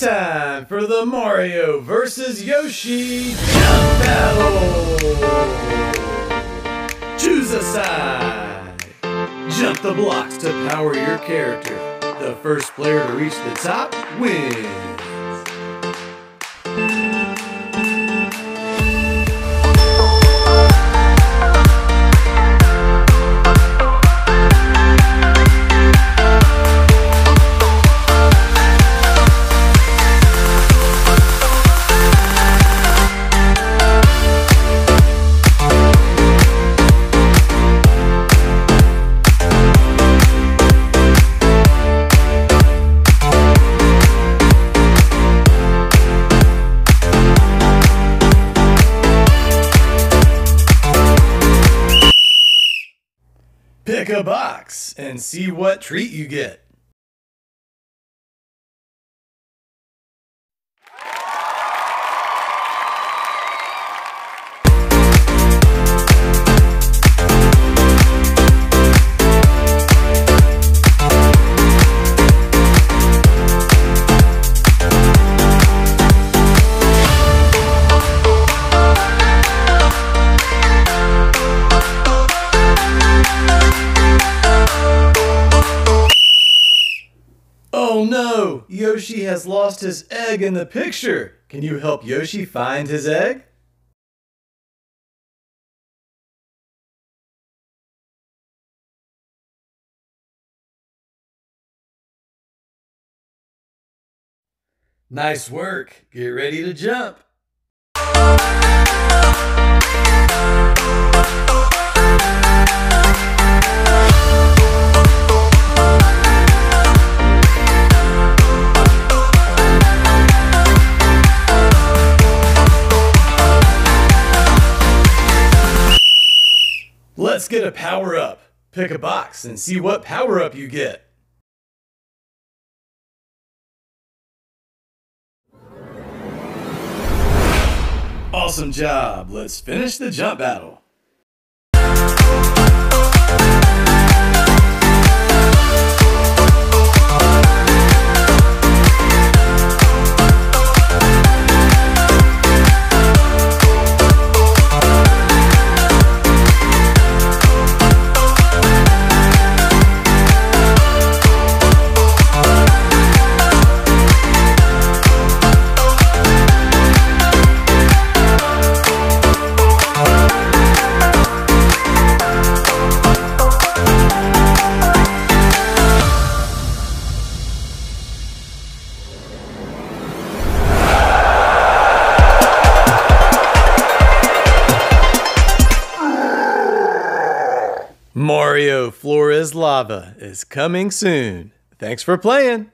It's time for the Mario vs. Yoshi jump battle! Choose a side! Jump the blocks to power your character. The first player to reach the top wins. Pick a box and see what treat you get. Oh no! Yoshi has lost his egg in the picture! Can you help Yoshi find his egg? Nice work! Get ready to jump! Let's get a power-up. Pick a box and see what power-up you get. Awesome job! Let's finish the jump battle. Mario Flores Lava is coming soon. Thanks for playing.